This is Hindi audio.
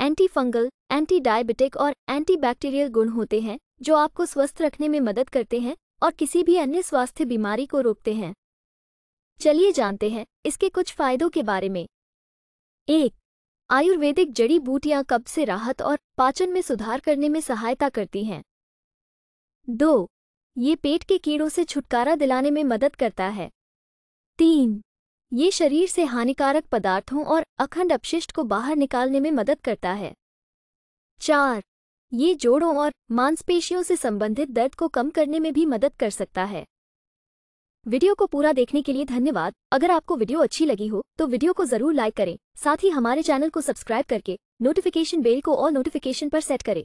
एंटी फंगल, एंटी डायबिटिक और एंटीबैक्टीरियल गुण होते हैं जो आपको स्वस्थ रखने में मदद करते हैं और किसी भी अन्य स्वास्थ्य बीमारी को रोकते हैं। चलिए जानते हैं इसके कुछ फायदों के बारे में। 1. आयुर्वेदिक जड़ी बूटियां कब्ज से राहत और पाचन में सुधार करने में सहायता करती हैं। 2. ये पेट के कीड़ों से छुटकारा दिलाने में मदद करता है। 3. ये शरीर से हानिकारक पदार्थों और अखंड अपशिष्ट को बाहर निकालने में मदद करता है। 4. ये जोड़ों और मांसपेशियों से संबंधित दर्द को कम करने में भी मदद कर सकता है। वीडियो को पूरा देखने के लिए धन्यवाद। अगर आपको वीडियो अच्छी लगी हो तो वीडियो को जरूर लाइक करें। साथ ही हमारे चैनल को सब्सक्राइब करके नोटिफिकेशन बेल को ऑल नोटिफिकेशन पर सेट करें।